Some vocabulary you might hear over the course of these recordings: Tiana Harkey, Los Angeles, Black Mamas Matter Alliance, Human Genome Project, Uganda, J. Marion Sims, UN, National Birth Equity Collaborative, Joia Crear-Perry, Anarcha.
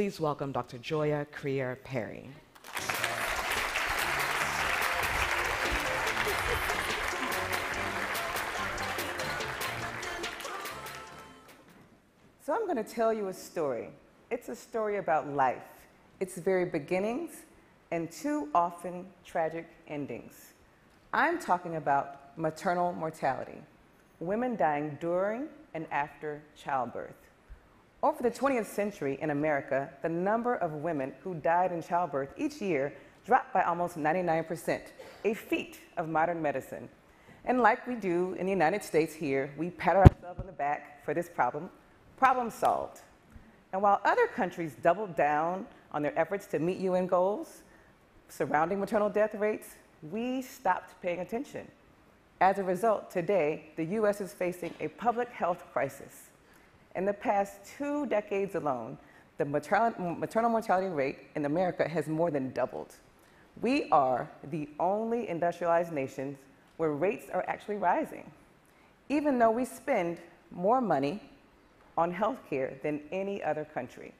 please welcome Dr. Joia Crear-Perry. So I'm going to tell you a story. It's a story about life, its very beginnings, and too often tragic endings. I'm talking about maternal mortality, women dying during and after childbirth. Over the 20th century in America, the number of women who died in childbirth each year dropped by almost 99%, a feat of modern medicine. And like we do in the United States here, we pat ourselves on the back for this problem. Problem solved. And while other countries doubled down on their efforts to meet UN goals surrounding maternal death rates, we stopped paying attention. As a result, today, the US is facing a public health crisis. In the past 2 decades alone, the maternal mortality rate in America has more than doubled. We are the only industrialized nation where rates are actually rising, even though we spend more money on healthcare than any other country.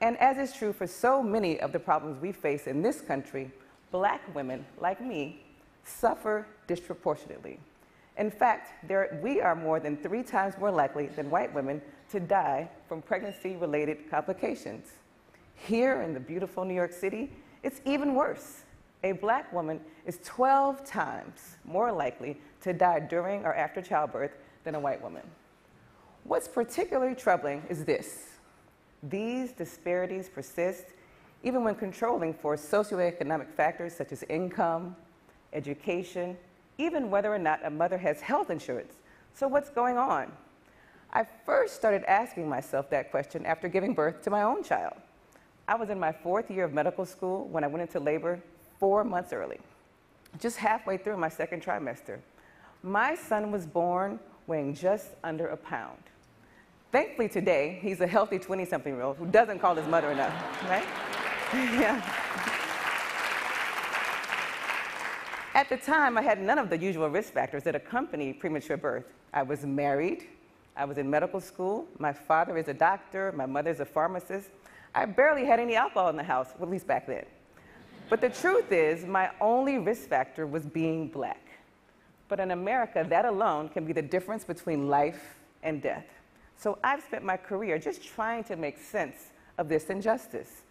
And as is true for so many of the problems we face in this country, Black women, like me, suffer disproportionately. In fact, we are more than 3 times more likely than white women to die from pregnancy-related complications. Here in the beautiful New York City, it's even worse. A Black woman is 12 times more likely to die during or after childbirth than a white woman. What's particularly troubling is this. These disparities persist even when controlling for socioeconomic factors such as income, education, even whether or not a mother has health insurance. So what's going on? I first started asking myself that question after giving birth to my own child. I was in my 4th year of medical school when I went into labor 4 months early, just halfway through my 2nd trimester. My son was born weighing just under a pound. Thankfully today, he's a healthy 20-something-year-old who doesn't call his mother enough, right? Yeah. At the time, I had none of the usual risk factors that accompany premature birth. I was married, I was in medical school, my father is a doctor, my mother's a pharmacist. I barely had any alcohol in the house, well, at least back then. But the truth is, my only risk factor was being Black. But in America, that alone can be the difference between life and death. So I've spent my career just trying to make sense of this injustice.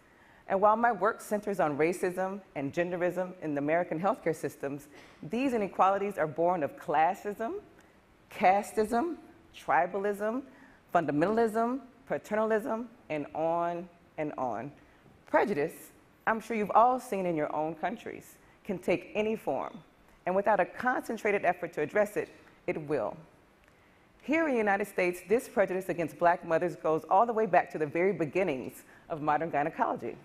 And while my work centers on racism and genderism in the American healthcare systems, these inequalities are born of classism, casteism, tribalism, fundamentalism, paternalism, and on and on. Prejudice, I'm sure you've all seen in your own countries, can take any form. And without a concentrated effort to address it, it will. Here in the United States, this prejudice against Black mothers goes all the way back to the very beginnings of modern gynecology.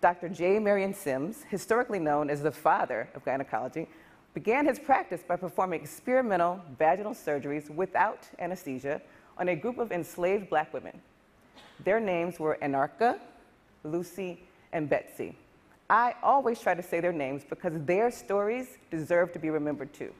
Dr. J. Marion Sims, historically known as the father of gynecology, began his practice by performing experimental vaginal surgeries without anesthesia on a group of enslaved Black women. Their names were Anarcha, Lucy, and Betsy. I always try to say their names because their stories deserve to be remembered too.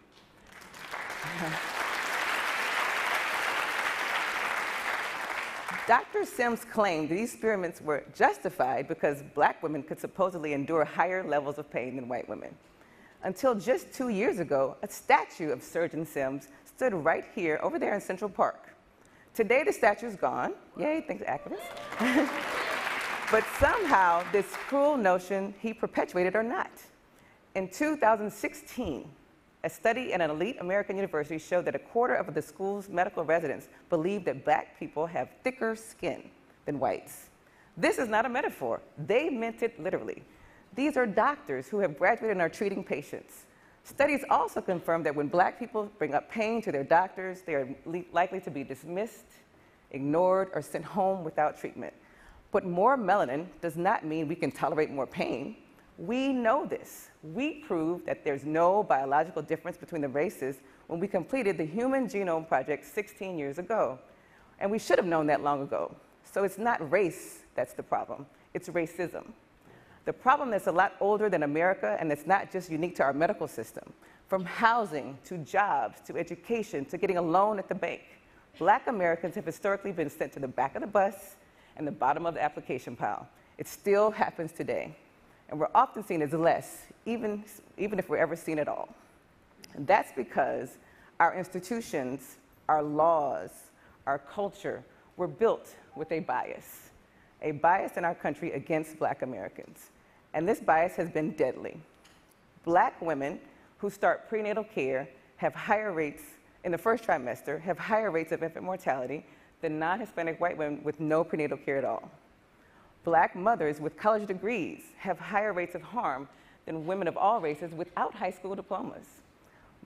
Dr. Sims claimed these experiments were justified because Black women could supposedly endure higher levels of pain than white women. Until just 2 years ago, a statue of Surgeon Sims stood right here, over there in Central Park. Today, the statue's gone. Yay, thanks, activists. But somehow, this cruel notion he perpetuated or not. In 2016, a study at an elite American university showed that 1/4 of the school's medical residents believe that Black people have thicker skin than whites. This is not a metaphor. They meant it literally. These are doctors who have graduated and are treating patients. Studies also confirm that when Black people bring up pain to their doctors, they are likely to be dismissed, ignored, or sent home without treatment. But more melanin does not mean we can tolerate more pain. We know this. We proved that there's no biological difference between the races when we completed the Human Genome Project 16 years ago. And we should have known that long ago. So it's not race that's the problem. It's racism. The problem that's a lot older than America, and it's not just unique to our medical system. From housing, to jobs, to education, to getting a loan at the bank, Black Americans have historically been sent to the back of the bus and the bottom of the application pile. It still happens today, and we're often seen as less, even if we're ever seen at all. And that's because our institutions, our laws, our culture were built with a bias in our country against Black Americans. And this bias has been deadly. Black women who start prenatal care have higher rates in the first trimester, have higher rates of infant mortality than non-Hispanic white women with no prenatal care at all. Black mothers with college degrees have higher rates of harm than women of all races without high school diplomas.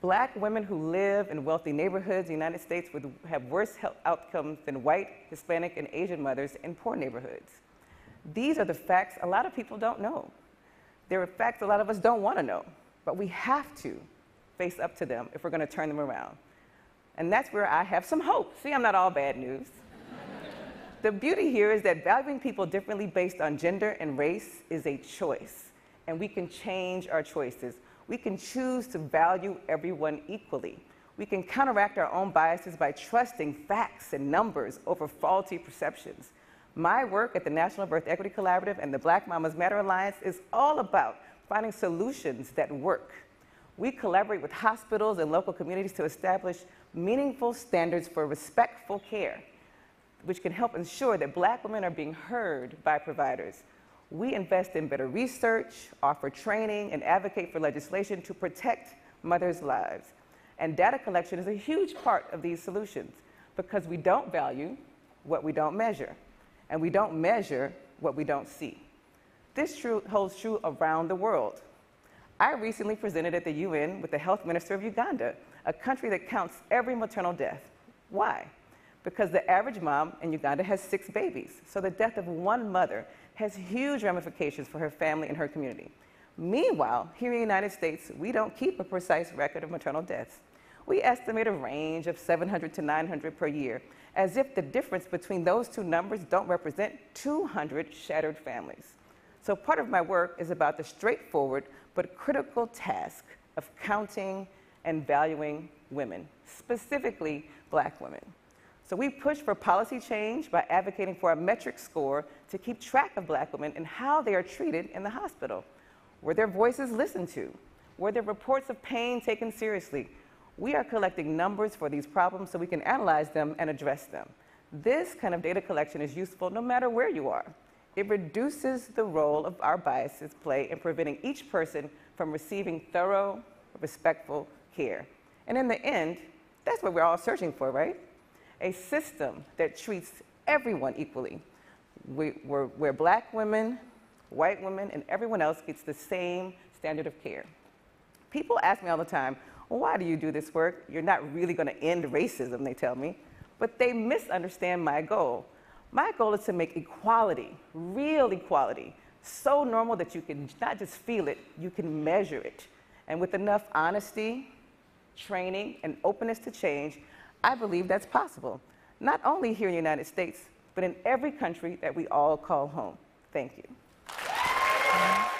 Black women who live in wealthy neighborhoods in the United States would have worse health outcomes than white, Hispanic, and Asian mothers in poor neighborhoods. These are the facts a lot of people don't know. There are facts a lot of us don't want to know, but we have to face up to them if we're going to turn them around. And that's where I have some hope. See, I'm not all bad news. The beauty here is that valuing people differently based on gender and race is a choice, and we can change our choices. We can choose to value everyone equally. We can counteract our own biases by trusting facts and numbers over faulty perceptions. My work at the National Birth Equity Collaborative and the Black Mamas Matter Alliance is all about finding solutions that work. We collaborate with hospitals and local communities to establish meaningful standards for respectful care, which can help ensure that Black women are being heard by providers. We invest in better research, offer training, and advocate for legislation to protect mothers' lives. And data collection is a huge part of these solutions because we don't value what we don't measure, and we don't measure what we don't see. This holds true around the world. I recently presented at the UN with the Health Minister of Uganda, a country that counts every maternal death. Why? Because the average mom in Uganda has 6 babies, so the death of one mother has huge ramifications for her family and her community. Meanwhile, here in the United States, we don't keep a precise record of maternal deaths. We estimate a range of 700 to 900 per year, as if the difference between those two numbers don't represent 200 shattered families. So part of my work is about the straightforward but critical task of counting and valuing women, specifically Black women. So we push for policy change by advocating for a metric score to keep track of Black women and how they are treated in the hospital. Were their voices listened to? Were their reports of pain taken seriously? We are collecting numbers for these problems so we can analyze them and address them. This kind of data collection is useful no matter where you are. It reduces the role of our biases play in preventing each person from receiving thorough, respectful care. And in the end, that's what we're all searching for, right? A system that treats everyone equally, where Black women, white women, and everyone else gets the same standard of care. People ask me all the time, well, why do you do this work? You're not really going to end racism, they tell me. But they misunderstand my goal. My goal is to make equality, real equality, so normal that you can not just feel it, you can measure it. And with enough honesty, training, and openness to change, I believe that's possible, not only here in the United States, but in every country that we all call home. Thank you.